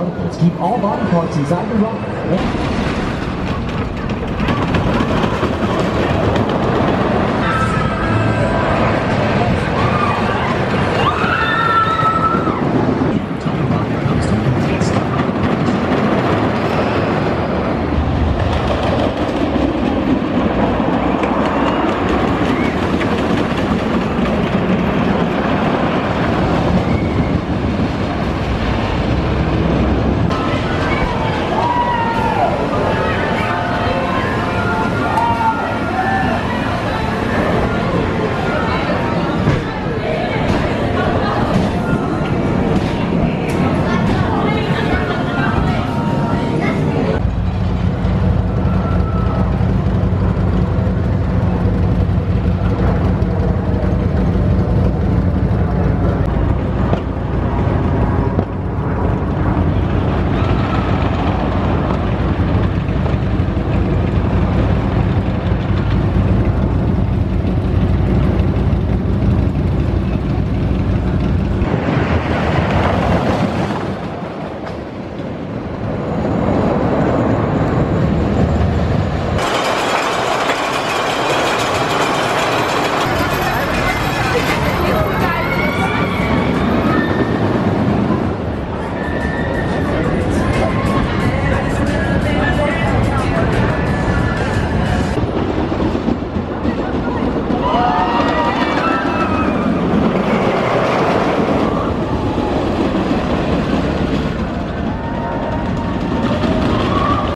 particles keep all body parts inside the rocket.